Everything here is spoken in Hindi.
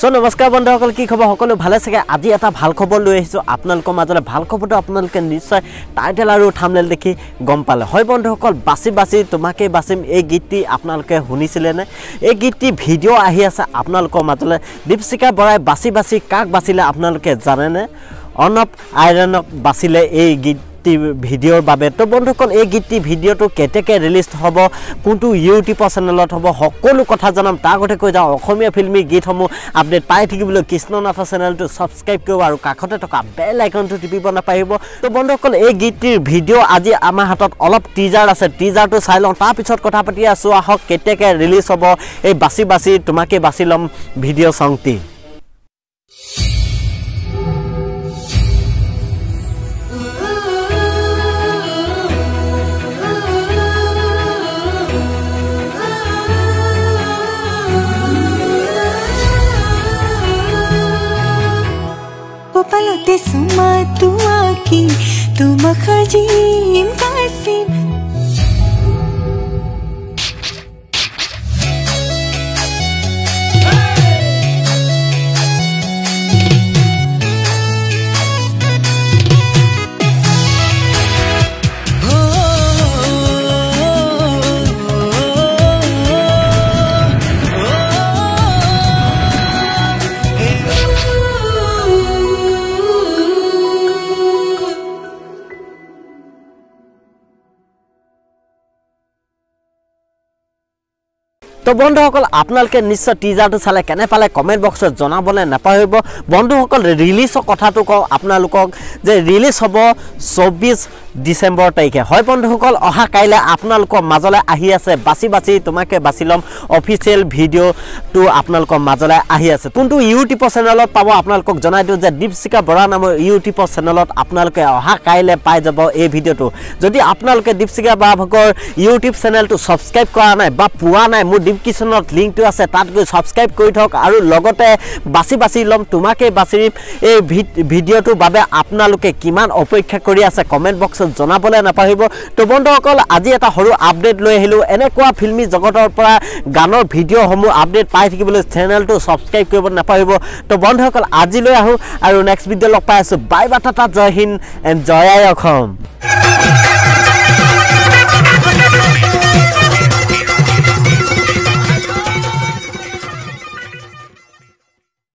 सो नमस्कार बंधुस कि खबर सको भाले सके आज एट भल खबर लो आपल मजल भल खबर तो अपने निश्चय टाइटल और थामनेल देखी गम पाले है बंधुस बाची बाची तुम्हें बाचिम ये गीतटी अपने शुनीने ये गीतटी भिडिओ आपल मजल दीपशिखा बराय बाची बाची काक बाचिले अपने जाने अर्णव आयरनक बाचिले ये गीत भिडिओर बारे। तो बंधुस ये गीतटी भिडिओ तो केतेके रिलीज हम कौन यूट्यूब चेनेल हम सको कथा जानम तार गते कै जाओं फिल्मी गीत समूह आपडेट पाई थी कृष्ण नाथ चेनेल तो सबसक्राइब कर का बेल आइकन तो टिपिब नापारिब। तो बंधुस ये गीतटर भिडिओ आज आम हाथ अलग टीजार आसे टीजार तो चाई लौं तार पिछत कथा पाति आसो आहक केतेके रिलीज हम ये बाची बाची तुम्हें बाची लम भिडिओ संगटी। पलते सुमा तू आकी तुम खजीम कासिम तो बंधुस आपन निश्चय टीजार तो चाले केने पाले कमेन्ट बक्स नपाहरिब। बंधुस रिलीजर कथा तो कौ आपन जे रिलीज हम 24 डिसेम्बर तारिखे है बंधुस अहा काइले आपन मजले आहि आसे बाची बाची तुम्हें बाची लम अफिशियल भिडिओ तो आपन मजले आहि आसे कौन यूट्यूब चेनेल पा आपन जाना दिए दीपशिखा बरा नाम यूट्यूब चेनेल आपन अहा काइले पाई जा भिडिओ तो जो आपन दीपशिखा बरा भगर यूट्यूब चेनेल तो सबसक्राइब करा ना पुआ ना मोर डिस्क्रिप्शन लिंक तो आसे तक गई सबसक्राइब कर बाची बाची लम तुम्हें बाची भिडिओ तो आपन किमान अपेक्षा कर कमेन्ट बक्स जानबले नापाहिब। तो बंधुस आज एट सर आपडेट लो एने फिल्मी जगतर पर गानर भिडिओ समूह आपडेट पाई थी चेनेल तो सबसक्राइब कर नापाहिब। तो बंधुस आज लो आऊँ और नेक्स्ट भिडिओ लग पाई आसो बाय बाटा जय हिंद एंड जय आई।